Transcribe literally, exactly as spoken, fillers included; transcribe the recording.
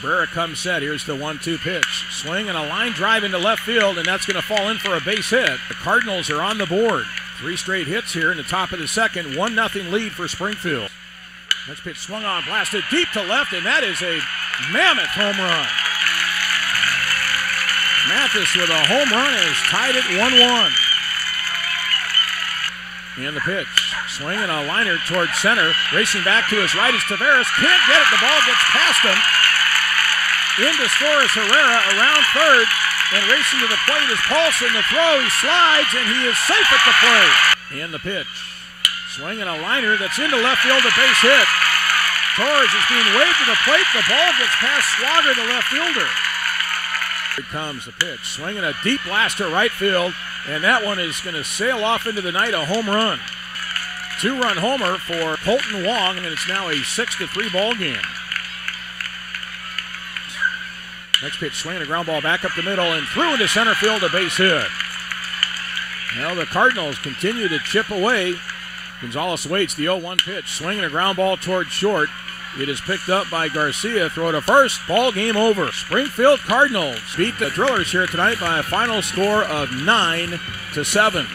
Barrera comes set. Here's the one two pitch. Swing and a line drive into left field, and that's going to fall in for a base hit. The Cardinals are on the board. Three straight hits here in the top of the second. one nothing lead for Springfield. Next pitch swung on, blasted deep to left, and that is a mammoth home run. Mathis with a home run is tied at one one. And the pitch, swing and a liner towards center. Racing back to his right is Tavares. Can't get it. The ball gets past him. Into Torres Herrera around third, and racing to the plate is Paulson. The throw, he slides, and he is safe at the plate. And the pitch, swing and a liner that's into left field. A base hit. Torres is being waved to the plate. The ball gets past Sogard, the left fielder. Here comes the pitch, swinging a deep blast to right field, and that one is going to sail off into the night, a home run. Two-run homer for Colton Wong, and it's now a six to three ball game. Next pitch, swinging a ground ball back up the middle and through into center field, a base hit. Now the Cardinals continue to chip away. Gonzalez waits, the oh one pitch, swinging a ground ball towards short. It is picked up by Garcia. Throw to first. Ball game over. Springfield Cardinals beat the Drillers here tonight by a final score of nine to seven.